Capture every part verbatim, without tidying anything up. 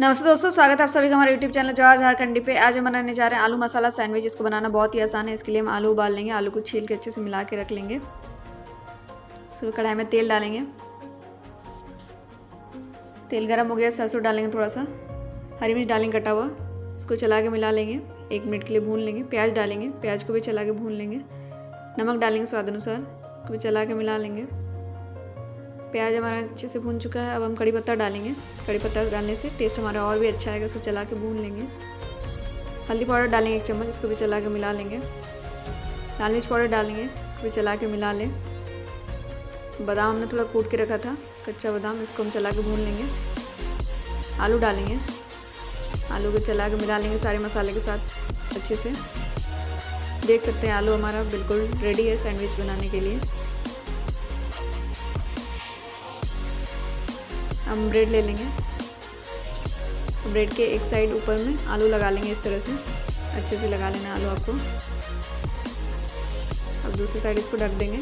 नमस्ते दोस्तों, स्वागत है आप सभी का हमारे यूट्यूब चैनल जौहर झारखंडी पे। आज हम बनाने जा रहे हैं आलू मसाला सैंडविच। इसको बनाना बहुत ही आसान है। इसके लिए हम आलू उबाल लेंगे, आलू को छील के अच्छे से मिला के रख लेंगे। फिर कढ़ाई में तेल डालेंगे, तेल गर्म हो गया, सरसों डालेंगे, थोड़ा सा हरी मिर्च डालेंगे कटा हुआ, इसको चला के मिला लेंगे, एक मिनट के लिए भून लेंगे। प्याज डालेंगे, प्याज को भी चला के भून लेंगे, नमक डालेंगे स्वाद अनुसार, को भी चला के मिला लेंगे। प्याज हमारा अच्छे से भून चुका है, अब हम कड़ी पत्ता डालेंगे। कड़ी पत्ता डालने से टेस्ट हमारा और भी अच्छा आएगा, इसको चला के भून लेंगे। हल्दी पाउडर डालेंगे एक चम्मच, इसको भी चला के मिला लेंगे। लाल मिर्च पाउडर डालेंगे, इसको भी चला के मिला लें। बादाम हमने थोड़ा कूट के रखा था, कच्चा बादाम, इसको हम चला के भून लेंगे। आलू डालेंगे, आलू को चला के मिला लेंगे सारे मसाले के साथ अच्छे से। देख सकते हैं आलू हमारा बिल्कुल रेडी है सैंडविच बनाने के लिए। हम ब्रेड ले लेंगे, ब्रेड के एक साइड ऊपर में आलू लगा लेंगे, इस तरह से अच्छे से लगा लेना आलू आपको। अब दूसरी साइड इसको ढक देंगे,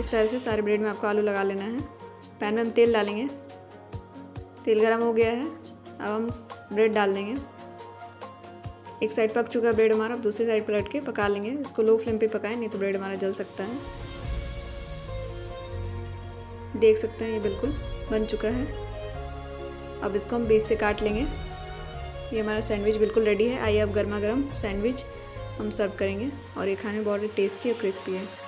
इस तरह से सारे ब्रेड में आपको आलू लगा लेना है। पैन में हम तेल डालेंगे, तेल गरम हो गया है, अब हम ब्रेड डाल देंगे। एक साइड पक चुका है ब्रेड हमारा, अब दूसरी साइड पलट के पका लेंगे। इसको लो फ्लेम पे पकाएं, नहीं तो ब्रेड हमारा जल सकता है। देख सकते हैं ये बिल्कुल बन चुका है, अब इसको हम बीच से काट लेंगे। ये हमारा सैंडविच बिल्कुल रेडी है। आइए अब गर्मा गर्म सैंडविच हम सर्व करेंगे, और ये खाने में बहुत टेस्टी और क्रिस्पी है।